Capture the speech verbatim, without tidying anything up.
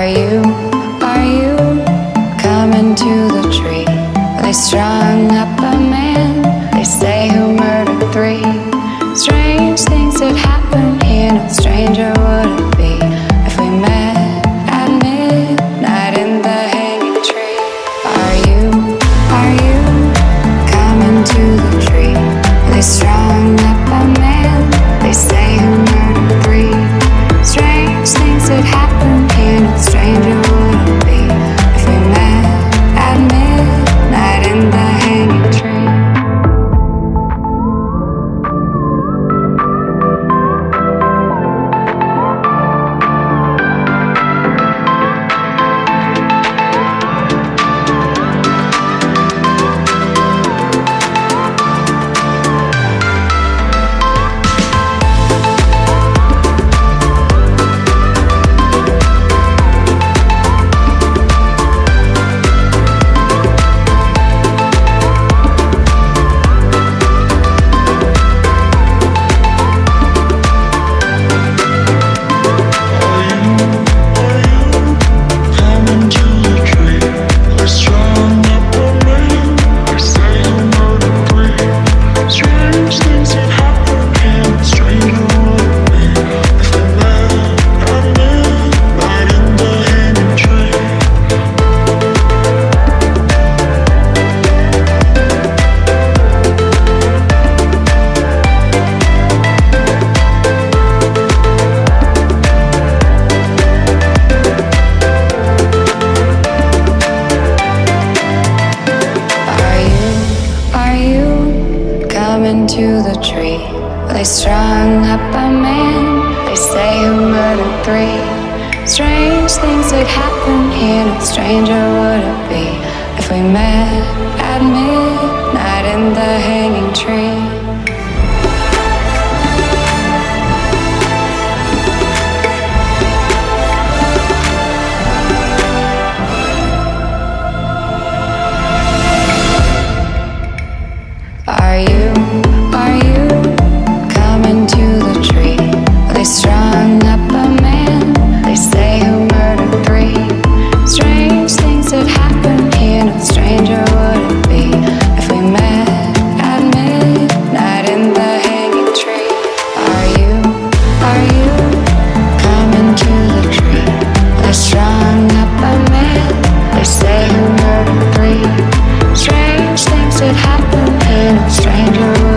Are you, are you coming to the tree? They strung up a man, they say who murdered three. Strange things that happen here, no stranger would it be if we met at midnight in the hanging tree. Are you, are you coming to the tree? They strung up a man, they say who murdered three. Strange things that happen. No stranger would it be if we met at midnight in the hanging tree. To the tree, they strung up a man, they say who murdered three. Strange things that happen here, no stranger would it be if we met at midnight in the hanging tree. Strange things that happen in a stranger world.